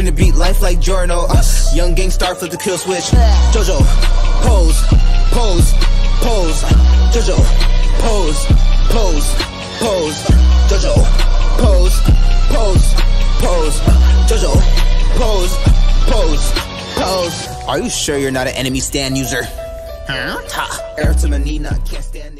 Bring the beat, life like Giorno. Young gang star, flip the kill switch. Jojo, pose, pose, pose. Jojo, pose, pose, pose. Jojo, pose, pose, pose. Jojo, pose, pose, pose. Are you sure you're not an enemy stand user? Huh? Ha! Air to my knee, not can't stand it.